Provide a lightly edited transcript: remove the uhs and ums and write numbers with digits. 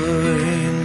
the rain.